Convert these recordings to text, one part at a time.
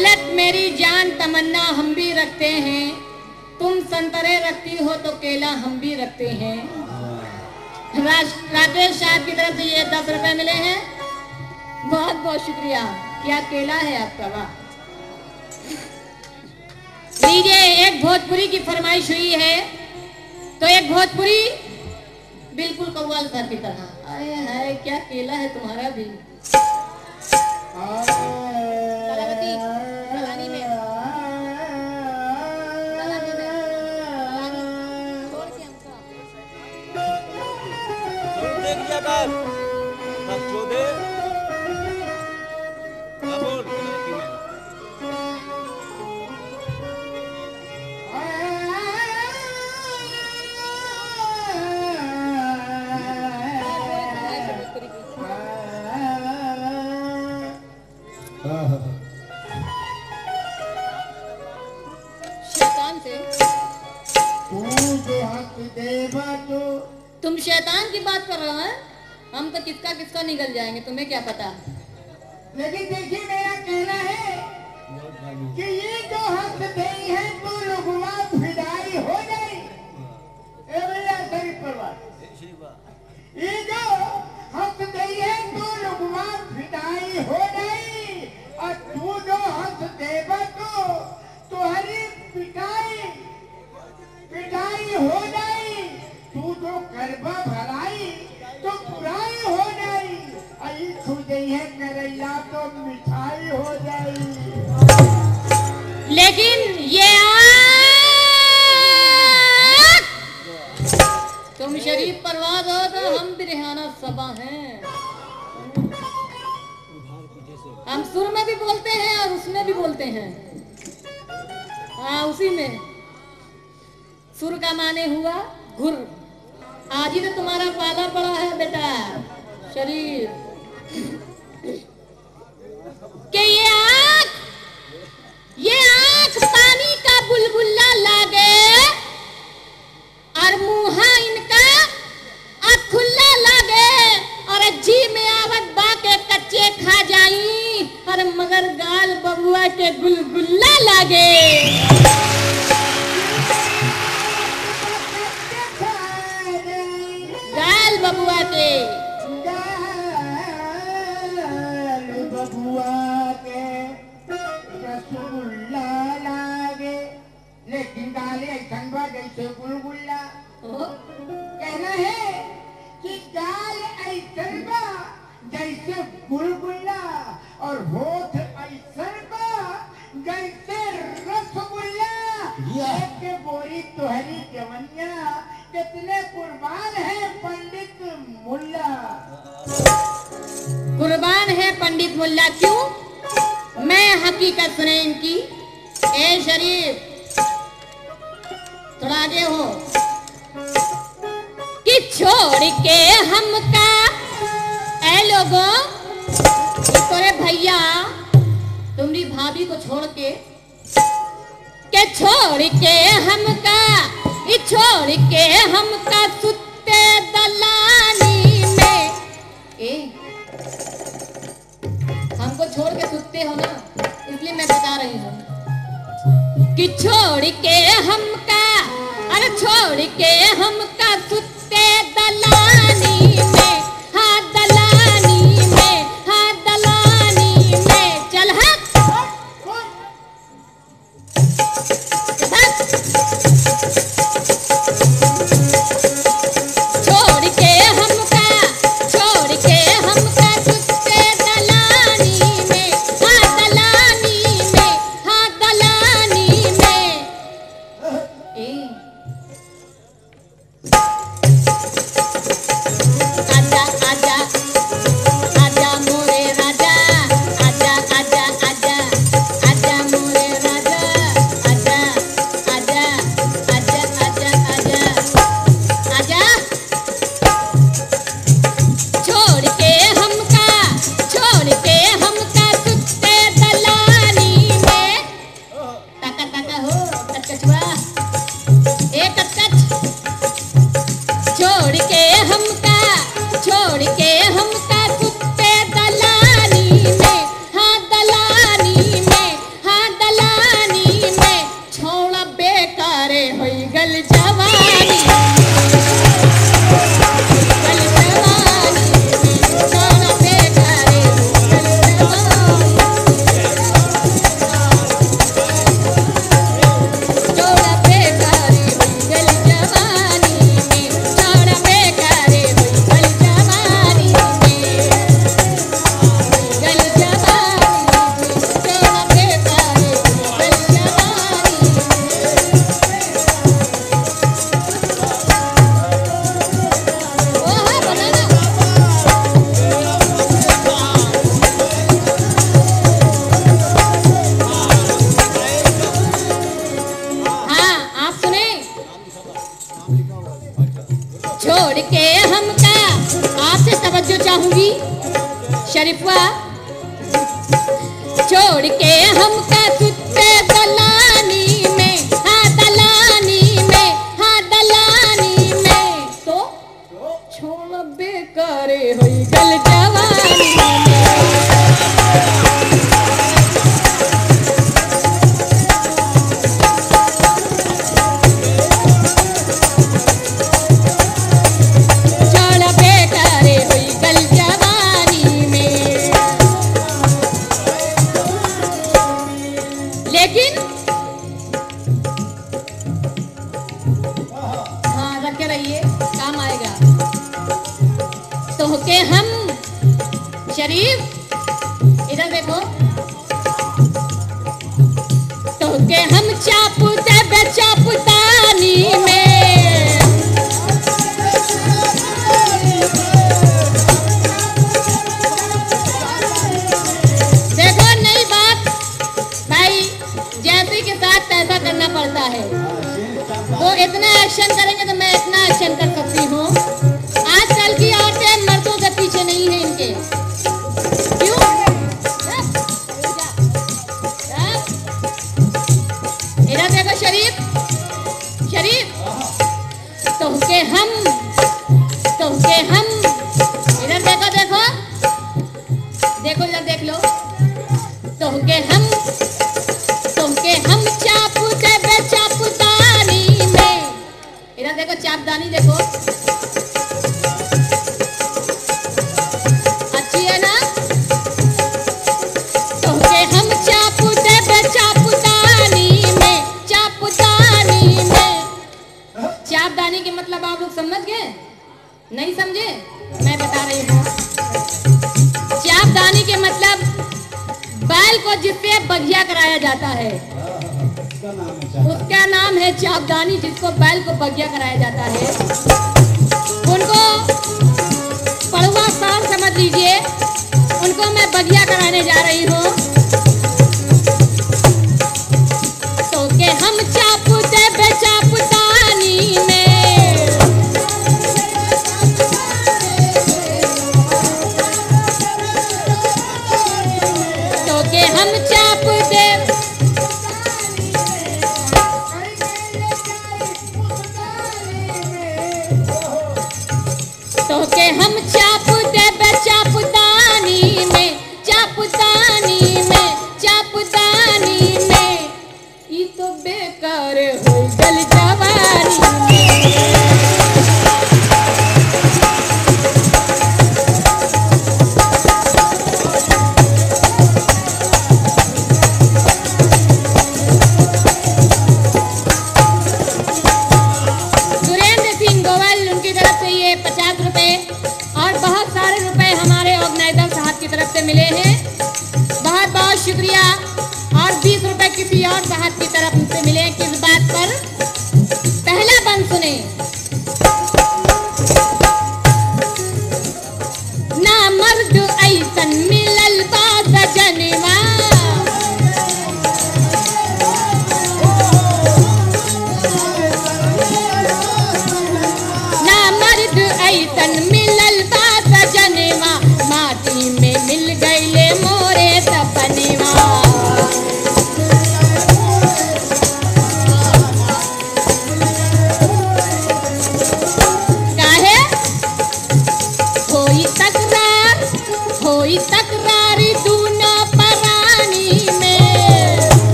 गलत मेरी जान तमन्ना हम भी रखते हैं, तुम संतरे रखती हो तो केला हम भी रखते हैं। राकेश साहब की तरफ से ये 10 रुपए मिले हैं, बहुत बहुत शुक्रिया। क्या केला है आपका, वाह। लीजिए, एक भोजपुरी की फरमाइश हुई है तो एक भोजपुरी बिल्कुल कव्वाल साहब की तरह। अरे हाय, क्या केला है तुम्हारा भी। तुम शैतान की बात कर रहे हो, हम तो किसका किसका निकल जाएंगे, तुम्हें क्या पता। लेकिन देखिए, मेरा कहना है कि ये जो हक देई है तो लुगवा फिदाई हो जाए। ए भैया शरीफ परवाज, ये जो हक देई है तो लुगवा फिदाई हो जाए, और तू जो हक देवा को तुम्हारी पिटाई पिटाई हो जाए। तू जो करबा भलाई तो पुराई हो जाई, आई तुझे करैया तो मिठाई हो जाई। लेकिन ये तुम शरीफ परवाज हो तो हम भी रिहाना सबा हैं। हम सुर में भी बोलते हैं और उसमें भी बोलते हैं। हाँ, उसी में सुर का माने हुआ घुर। आज ही तो तुम्हारा पाला पड़ा है बेटा शरीफ। के ये आँख पानी का बुलबुला लागे, और मुहा इनका अखुल्ला लागे, और जी में आवत बा के कच्चे खा जाई, और मगर गाल बबुआ के गुलगुल्ला लागे। बबुआ के रसगुल्ला लागे, लेकिन गाले ऐसन बा जैसे गुलगुल्ला। कहना है कि गाल ऐसन बा जैसे गुलगुल्ला, और होठ ऐसन बा जैसे रसगुल्ला। एक बोरी तोहरी जवनिया, कितने कुर्बान है पंडित मुल्ला। कुर्बान है पंडित मुल्ला, क्यों? मैं हकीकत सुने इनकी। ए शरीफ, थोड़ा आगे हो। कि छोड़ के हमका, ए लोगों, तोरे भैया तुम्हारी भाभी को छोड़ के छोड़ के हमका, छोड़ के हमका सुते दलानी में। हमको छोड़ के सुते हो ना, इसलिए मैं बता रही हूँ। कि छोड़ के हमका, अरे छोड़ के हमका सुते दलानी में, हाँ दलानी में, हाँ दलानी में। चल हट, चाहूंगी शरीफा, छोड़ के हमका तुझे दलानी में, हाँ दलानी में, हाँ दलानी में, तो छोड़ बेकार होइगल जवानी में। शरीफ इधर देखो, तो के हम चापुते बेचापुतानी में, देखो नई बात भाई, जैसे के साथ ऐसा करना पड़ता है। तो इतना एक्शन करेंगे तो मैं इतना एक्शन कर सकती हूँ। आजकल की औरतें मर्दों के पीछे नहीं है इनके, तो के हम इधर देखो, देखो देखो इधर देख लो, तो के हम चापुते बेचापुतानी में, इधर देखो चापदानी देखो, अच्छी है ना। तो के हम चापुते बेचापुतानी में, चापुतानी में, चापदानी के मतलब आप लोग समझ गए, नहीं समझे मैं बता रही हूँ। चापदानी के मतलब बैल को जिससे बगिया कराया जाता है उसका नाम है चापदानी, जिसको बैल को बगिया कराया जाता है उनको पड़वा साल समझ लीजिए, उनको मैं बगिया कराने जा रही हूँ। तो के हम चापुते बेचापुतानी में,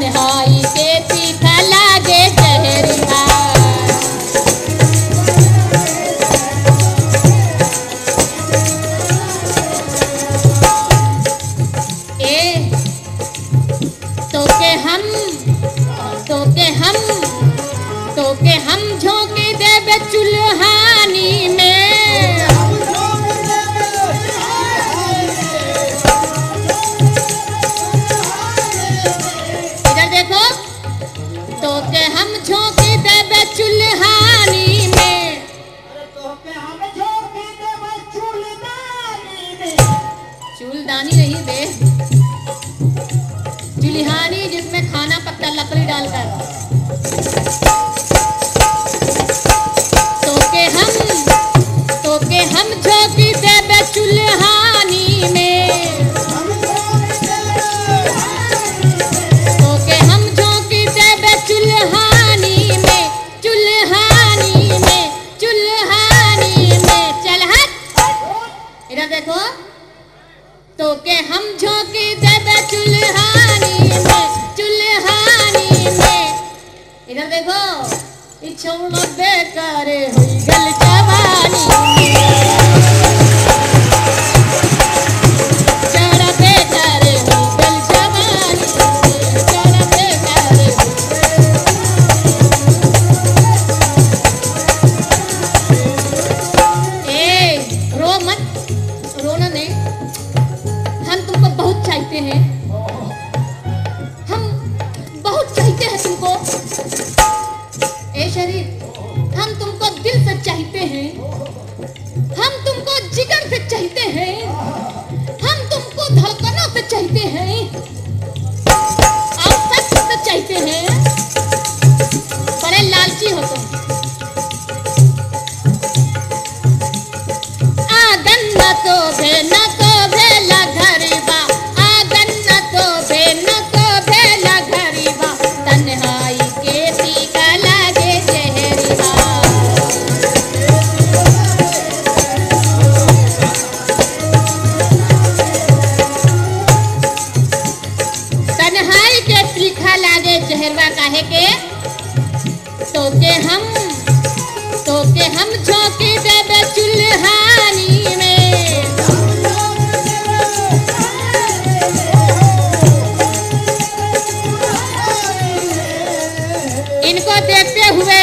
तन्हाई से तीखा लागे जहरिया। तो के हम झोंके देवे चुल्हानी में, इधर देखो, तो के हम झोंके देवे चुल्हानी में, तो के हम झोंके देवे चुल्हानी में, चुल्हानी नहीं बे, चुल्हानी जिसमें खाना पकता लकड़ी डालकर। हम झोंके देवे चुल्हानी में, तो के हम झोंके देवे चुल्हानी में, चुल्हानी में, चुल्हानी में। चल हट, इधर देखो, तो के हम झोंके देवे चुल्हानी में, चुल्हानी में। इधर देखो, छोड़ा बेकार होइगल जवानी में, छोड़ा बेकार होइगल जवानी में, छोड़ा बेकार होइगल। ए रो मत, रोना नहीं, हम तुमको बहुत चाहते हैं, हम बहुत चाहते हैं तुमको। ए शरीफ, हम तुमको दिल से चाहते हैं, हम तुमको जिगर से चाहते हैं, हम तुमको धड़कनों से चाहते हैं, आप सच से चाहते हैं। बड़े लालची हो तुम। आंगन न तोड़े न तोड़ेला घरबा, आंगन न तोड़े न तोड़ेला घरबा, तन्हाई के तीखा लागे। तो के हम झोंके देवे चुल्हानी में, इनको देखते हुए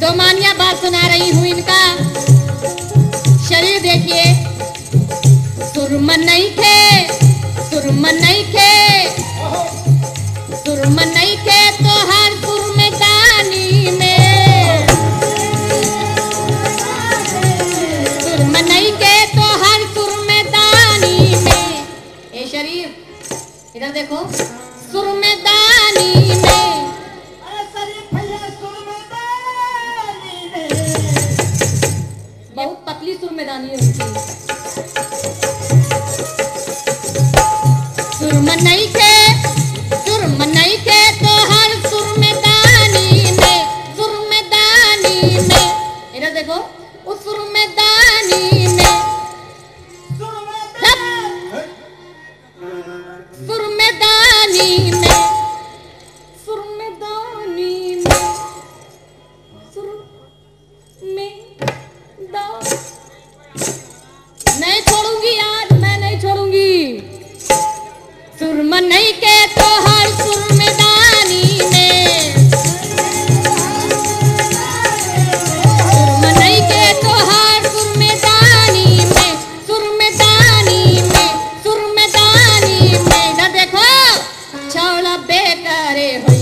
दो मानिया बात सुना रही हूँ। इनका शरीर देखिए, सुरमन नहीं थे तो हर सुरमे दानी में, इधर देखो, सुरमेदानी में, बहुत पतली सुरमेदानी होती है। सुरमन नहीं थे तो हर सुरमेदानी में। इधर देखो, उस सुरमेदानी में, चौड़ा बेकार होइगल।